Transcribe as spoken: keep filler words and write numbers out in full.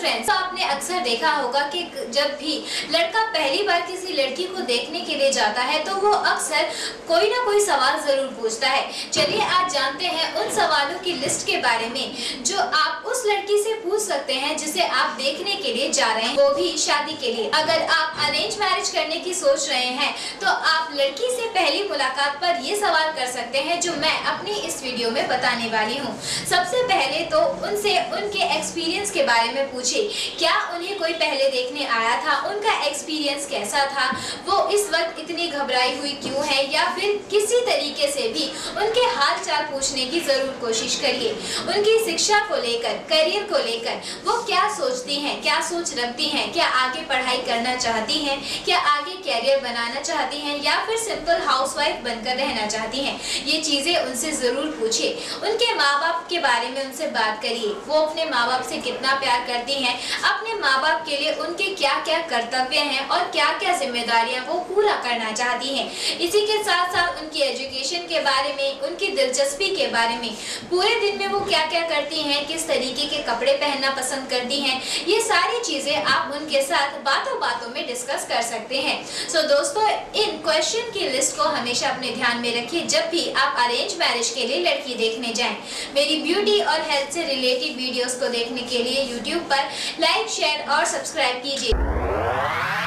Friends, तो आपने अक्सर देखा होगा कि जब भी लड़का पहली बार किसी लड़की को देखने के लिए जाता है तो वो अक्सर कोई ना कोई सवाल जरूर पूछता है। चलिए आज जानते हैं उन सवालों की लिस्ट के बारे में जो आप उस लड़की से पूछ सकते हैं जिसे आप देखने के लिए जा रहे हैं, वो भी शादी के लिए। अगर आप अरेंज मैरिज करने की सोच रहे हैं तो आप लड़की से पहली मुलाकात पर ये सवाल कर सकते हैं जो मैं अपनी इस वीडियो में बताने वाली हूँ। सबसे पहले तो उनसे उनके एक्सपीरियंस के बारे में पूछे, क्या उन्हें कोई पहले देखने आया था, उनका एक्सपीरियंस कैसा था, वो इस वक्त इतनी घबराई हुई क्यों है, या फिर किसी तरीके से भी उनके हालचाल पूछने की जरूर कोशिश करिए। उनकी शिक्षा को लेकर, करियर को लेकर वो क्या सोचती हैं, क्या सोच रखती हैं, क्या आगे पढ़ाई करना चाहती हैं, क्या आगे कैरियर बनाना चाहती हैं, या फिर सिंपल हाउसवाइफ बनकर रहना चाहती हैं, ये चीज़ें उनसे ज़रूर पूछिए। उनके माँ बाप के बारे में उनसे बात करिए, वो अपने माँ बाप से कितना प्यार करती हैं, अपने माँ बाप के लिए उनके क्या क्या कर्तव्य हैं और क्या क्या जिम्मेदारियां वो पूरा करना चाहती हैं। इसी के साथ साथ उनकी एजुकेशन के बारे में, उनकी दिलचस्पी के बारे में, पूरे दिन में वो क्या क्या करती हैं, किस तरीके के कपड़े पहनना पसंद करती हैं, ये सारी चीज़ें आप उनके साथ बातों बातों में डिस्कस कर सकते हैं। सो दोस्तों, इन क्वेश्चन की लिस्ट को हमेशा अपने ध्यान में रखिए जब भी आप अरेंज मैरिज के लिए लड़की देखने जाएं। मेरी ब्यूटी और हेल्थ से रिलेटेड वीडियोस को देखने के लिए यूट्यूब पर लाइक, शेयर और सब्सक्राइब कीजिए।